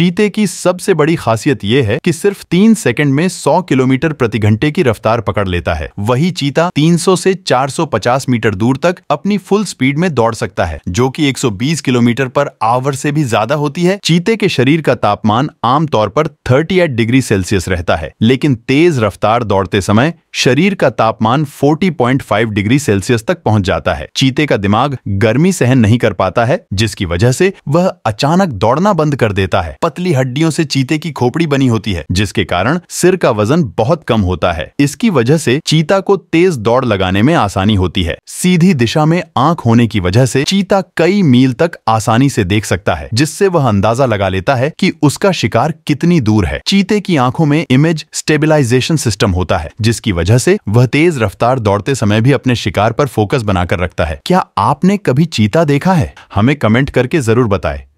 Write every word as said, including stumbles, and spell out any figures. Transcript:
चीते की सबसे बड़ी खासियत यह है कि सिर्फ तीन सेकंड में सौ किलोमीटर प्रति घंटे की रफ्तार पकड़ लेता है। वही चीता तीन सौ से चार सौ पचास मीटर दूर तक अपनी फुल स्पीड में दौड़ सकता है, जो कि एक सौ बीस किलोमीटर पर आवर से भी ज्यादा होती है। चीते के शरीर का तापमान आमतौर पर अड़तीस डिग्री सेल्सियस रहता है, लेकिन तेज रफ्तार दौड़ते समय शरीर का तापमान चालीस पॉइंट पाँच डिग्री सेल्सियस तक पहुंच जाता है। चीते का दिमाग गर्मी सहन नहीं कर पाता है, जिसकी वजह से वह अचानक दौड़ना बंद कर देता है। पतली हड्डियों से चीते की खोपड़ी बनी होती है, जिसके कारण सिर का वजन बहुत कम होता है। इसकी वजह से चीता को तेज दौड़ लगाने में आसानी होती है। सीधी दिशा में आंख होने की वजह से चीता कई मील तक आसानी से देख सकता है, जिससे वह अंदाजा लगा लेता है कि उसका शिकार कितनी दूर है। चीते की आंखों में इमेज स्टेबलाइजेशन सिस्टम होता है, जिसकी वजह से वह तेज रफ्तार दौड़ते समय भी अपने शिकार पर फोकस बनाकर रखता है। क्या आपने कभी चीता देखा है? हमें कमेंट करके जरूर बताएं।